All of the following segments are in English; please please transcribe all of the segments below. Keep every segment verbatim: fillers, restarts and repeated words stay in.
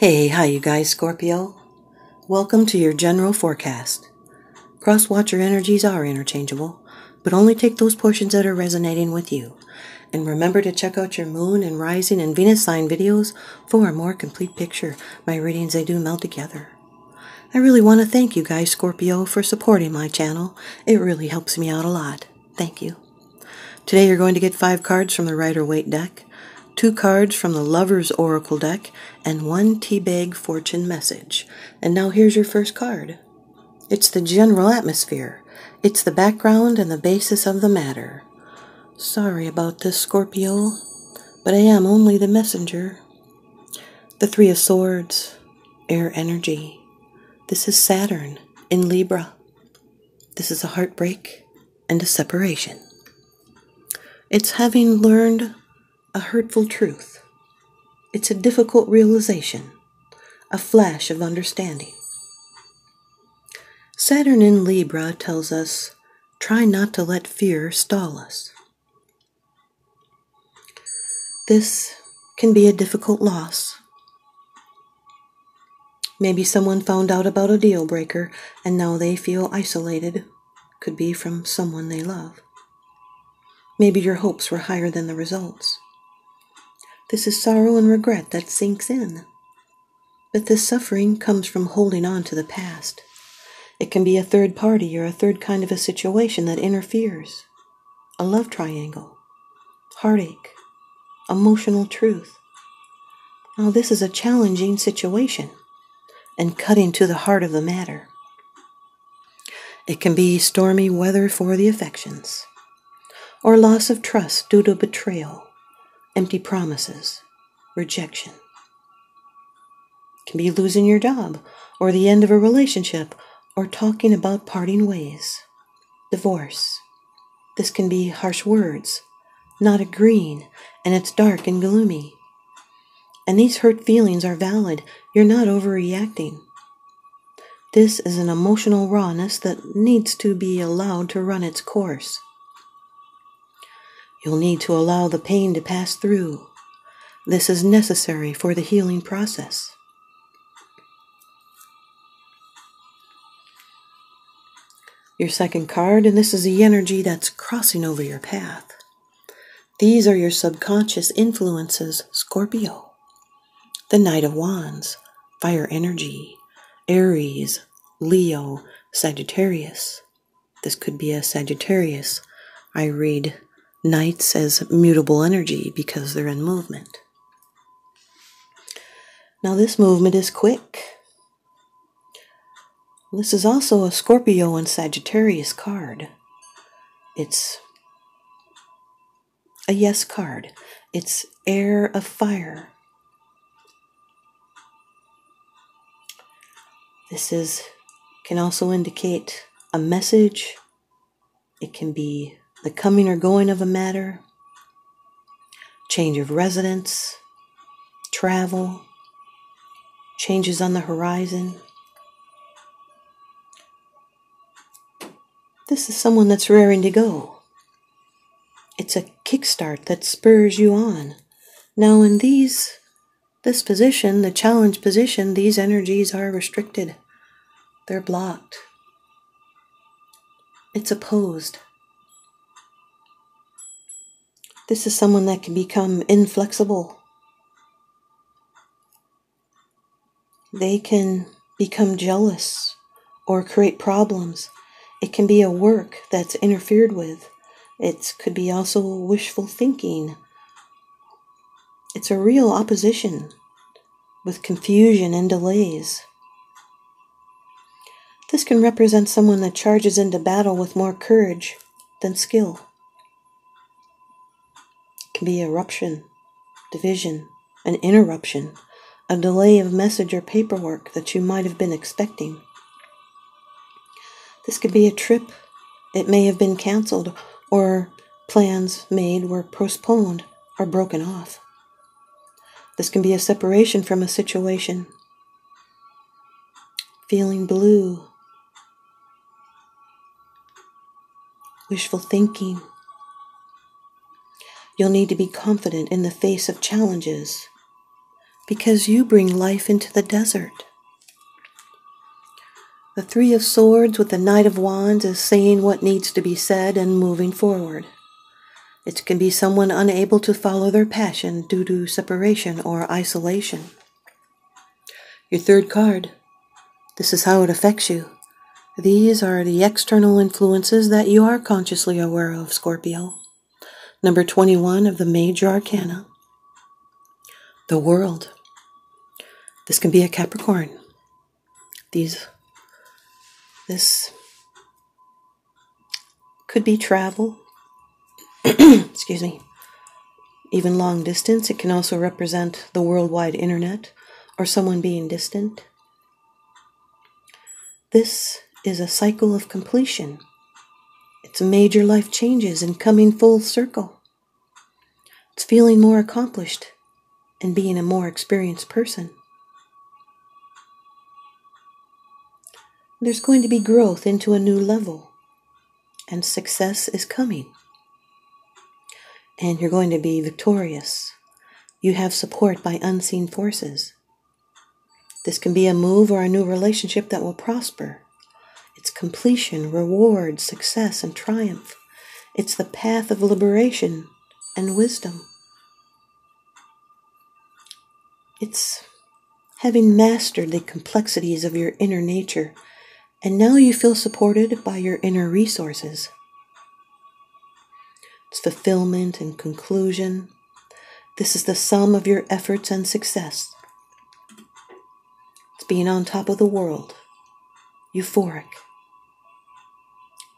Hey, hi you guys, Scorpio. Welcome to your general forecast. Cross-watcher energies are interchangeable, but only take those portions that are resonating with you. And remember to check out your moon and rising and Venus sign videos for a more complete picture. My readings, they do meld together. I really want to thank you guys, Scorpio, for supporting my channel. It really helps me out a lot. Thank you. Today you're going to get five cards from the Rider-Waite deck, two cards from the Lover's Oracle deck, and one teabag fortune message. And now here's your first card. It's the general atmosphere. It's the background and the basis of the matter. Sorry about this, Scorpio, but I am only the messenger. The Three of Swords, air energy. This is Saturn in Libra. This is a heartbreak and a separation. It's having learned a hurtful truth. It's a difficult realization, a flash of understanding. Saturn in Libra tells us, try not to let fear stall us. This can be a difficult loss. Maybe someone found out about a deal breaker and now they feel isolated. Could be from someone they love. Maybe your hopes were higher than the results. This is sorrow and regret that sinks in. But this suffering comes from holding on to the past. It can be a third party or a third kind of a situation that interferes. A love triangle, heartache, emotional truth. Now this is a challenging situation and cutting to the heart of the matter. It can be stormy weather for the affections or loss of trust due to betrayal. Empty promises, rejection. It can be losing your job, or the end of a relationship, or talking about parting ways. Divorce. This can be harsh words, not agreeing, and it's dark and gloomy. And these hurt feelings are valid. You're not overreacting. This is an emotional rawness that needs to be allowed to run its course. You'll need to allow the pain to pass through. This is necessary for the healing process. Your second card, and this is the energy that's crossing over your path. These are your subconscious influences, Scorpio. The Knight of Wands, fire energy, Aries, Leo, Sagittarius. This could be a Sagittarius. I read Knights as mutable energy because they're in movement. Now this movement is quick. This is also a Scorpio and Sagittarius card. It's a yes card. It's air of fire. This is can also indicate a message. It can be the coming or going of a matter, change of residence, travel, changes on the horizon. This is someone that's raring to go. It's a kickstart that spurs you on. Now in these, this position, the challenge position, these energies are restricted. They're blocked. It's opposed. This is someone that can become inflexible. They can become jealous or create problems. It can be a work that's interfered with. It could be also wishful thinking. It's a real opposition with confusion and delays. This can represent someone that charges into battle with more courage than skill. Can be eruption, division, an interruption, a delay of message or paperwork that you might have been expecting. This could be a trip. It may have been canceled, or plans made were postponed or broken off. This can be a separation from a situation, feeling blue, wishful thinking. You'll need to be confident in the face of challenges. because you bring life into the desert. The Three of Swords with the Knight of Wands is saying what needs to be said and moving forward. It can be someone unable to follow their passion due to separation or isolation. Your third card. This is how it affects you. These are the external influences that you are consciously aware of, Scorpio. Number twenty-one of the Major Arcana. The World. This can be a Capricorn. These, this could be travel. Excuse me. Even long distance. It can also represent the worldwide internet or someone being distant. This is a cycle of completion. It's major life changes and coming full circle. It's feeling more accomplished and being a more experienced person. There's going to be growth into a new level, and success is coming. And you're going to be victorious. You have support by unseen forces. This can be a move or a new relationship that will prosper. It's completion, reward, success, and triumph. It's the path of liberation and wisdom. It's having mastered the complexities of your inner nature, and now you feel supported by your inner resources. It's fulfillment and conclusion. This is the sum of your efforts and success. It's being on top of the world, euphoric.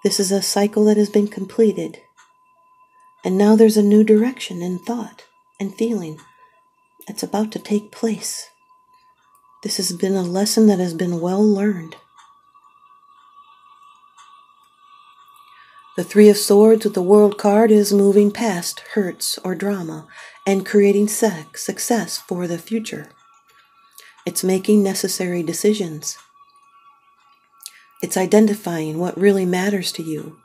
This is a cycle that has been completed, and now there's a new direction in thought and feeling. It's about to take place. This has been a lesson that has been well learned. The Three of Swords with the World card is moving past hurts or drama and creating success for the future. It's making necessary decisions. It's identifying what really matters to you.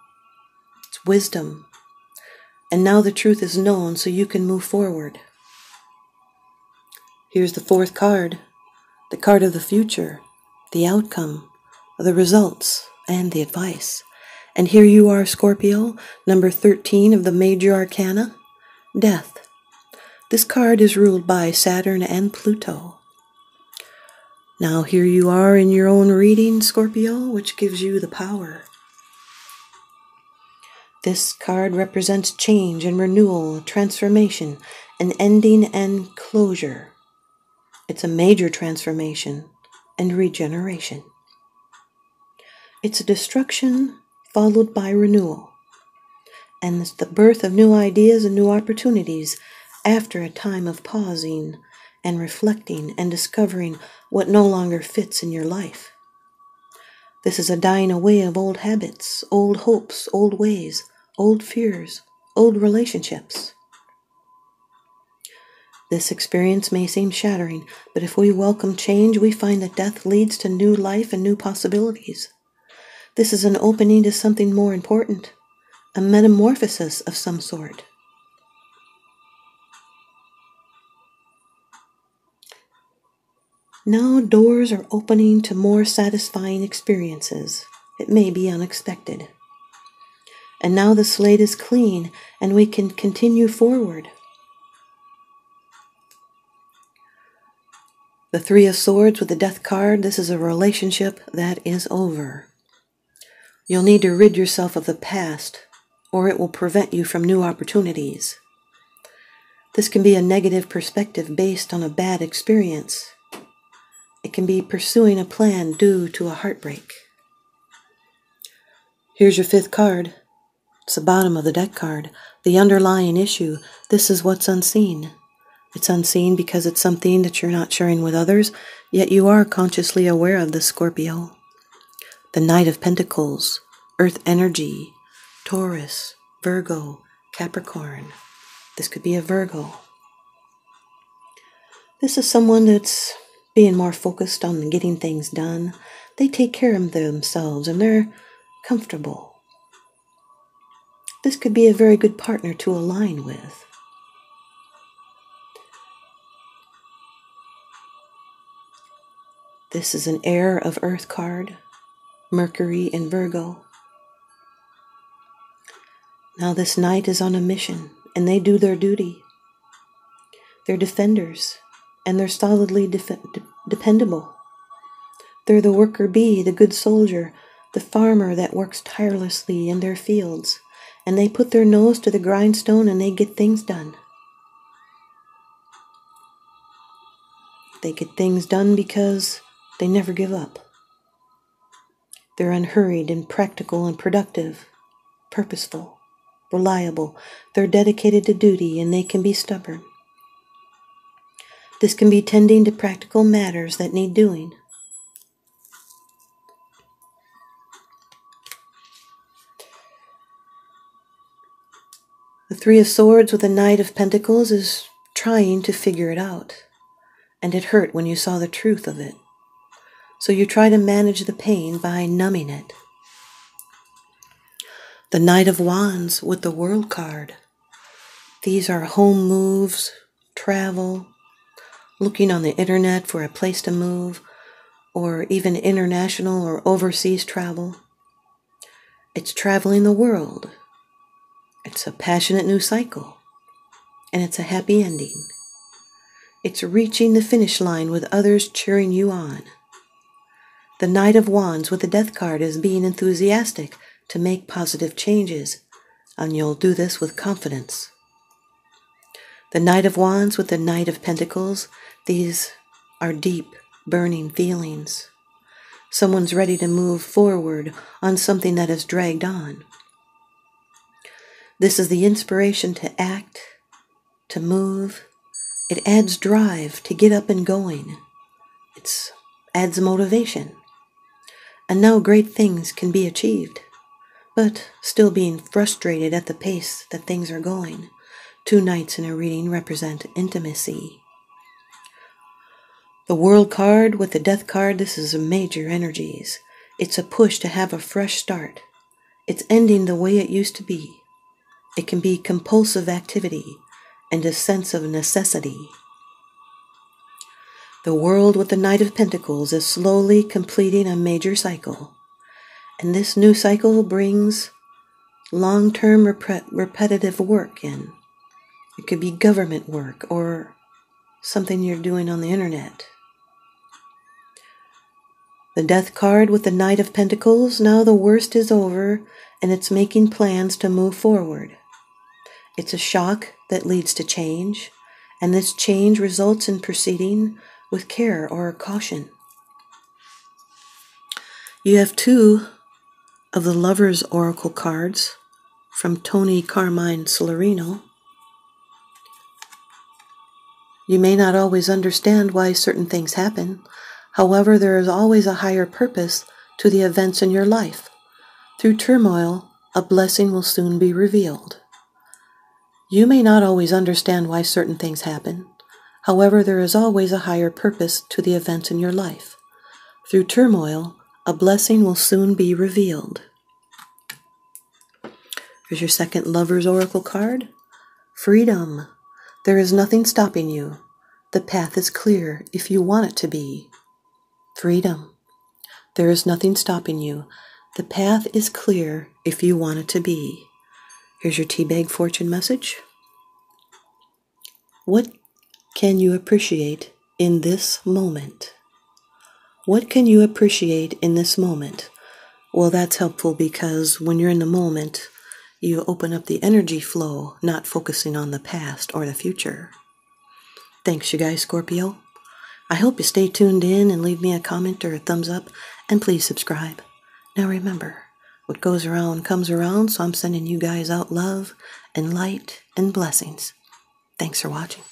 It's wisdom. And now the truth is known, so you can move forward. Here's the fourth card, the card of the future, the outcome, the results, and the advice. And here you are, Scorpio, number thirteen of the Major Arcana, Death. This card is ruled by Saturn and Pluto. Now here you are in your own reading, Scorpio, which gives you the power. This card represents change and renewal, transformation, an ending and closure. It's a major transformation and regeneration. It's a destruction followed by renewal. And it's the birth of new ideas and new opportunities after a time of pausing and reflecting and discovering what no longer fits in your life. This is a dying away of old habits, old hopes, old ways, old fears, old relationships. This experience may seem shattering, but if we welcome change, we find that death leads to new life and new possibilities. This is an opening to something more important, a metamorphosis of some sort. Now doors are opening to more satisfying experiences. It may be unexpected. And now the slate is clean, and we can continue forward. The Three of Swords with the Death card, this is a relationship that is over. You'll need to rid yourself of the past, or it will prevent you from new opportunities. This can be a negative perspective based on a bad experience. It can be pursuing a plan due to a heartbreak. Here's your fifth card. It's the bottom of the deck card, the underlying issue. This is what's unseen. It's unseen because it's something that you're not sharing with others, yet you are consciously aware of this, Scorpio. The Knight of Pentacles, Earth Energy, Taurus, Virgo, Capricorn. This could be a Virgo. This is someone that's being more focused on getting things done. They take care of themselves and they're comfortable. This could be a very good partner to align with. This is an Air of Earth card, Mercury in Virgo. Now this knight is on a mission, and they do their duty. They're defenders, and they're solidly def de dependable. They're the worker bee, the good soldier, the farmer that works tirelessly in their fields, and they put their nose to the grindstone and they get things done. They get things done because they never give up. They're unhurried and practical and productive, purposeful, reliable. They're dedicated to duty and they can be stubborn. This can be tending to practical matters that need doing. The Three of Swords with the Knight of Pentacles is trying to figure it out, and it hurt when you saw the truth of it. So you try to manage the pain by numbing it. The Knight of Wands with the World card. These are home moves, travel, looking on the internet for a place to move, or even international or overseas travel. It's traveling the world. It's a passionate new cycle, and it's a happy ending. It's reaching the finish line with others cheering you on. The Knight of Wands with the Death card is being enthusiastic to make positive changes, and you'll do this with confidence. The Knight of Wands with the Knight of Pentacles, these are deep, burning feelings. Someone's ready to move forward on something that is dragged on. This is the inspiration to act, to move. It adds drive to get up and going. It adds motivation. And now great things can be achieved, but still being frustrated at the pace that things are going. Two knights in a reading represent intimacy. The World card with the Death card, this is major energies. It's a push to have a fresh start. It's ending the way it used to be. It can be compulsive activity and a sense of necessity. The World with the Knight of Pentacles is slowly completing a major cycle, and this new cycle brings long-term rep repetitive work in. It could be government work or something you're doing on the internet. The Death card with the Knight of Pentacles, now the worst is over and it's making plans to move forward. It's a shock that leads to change, and this change results in proceeding with care or caution. You have two of the Lover's Oracle cards from Tony Carmine Solerino. You may not always understand why certain things happen. However, there is always a higher purpose to the events in your life. Through turmoil, a blessing will soon be revealed. You may not always understand why certain things happen. However, there is always a higher purpose to the events in your life. Through turmoil, a blessing will soon be revealed. Here's your second Lover's Oracle card. Freedom. There is nothing stopping you. The path is clear if you want it to be. Freedom. There is nothing stopping you. The path is clear if you want it to be. Here's your teabag fortune message. What can you appreciate in this moment? What can you appreciate in this moment? Well, that's helpful because when you're in the moment, you open up the energy flow, not focusing on the past or the future. Thanks, you guys, Scorpio. I hope you stay tuned in and leave me a comment or a thumbs up, and please subscribe. Now remember, what goes around comes around, so I'm sending you guys out love and light and blessings. Thanks for watching.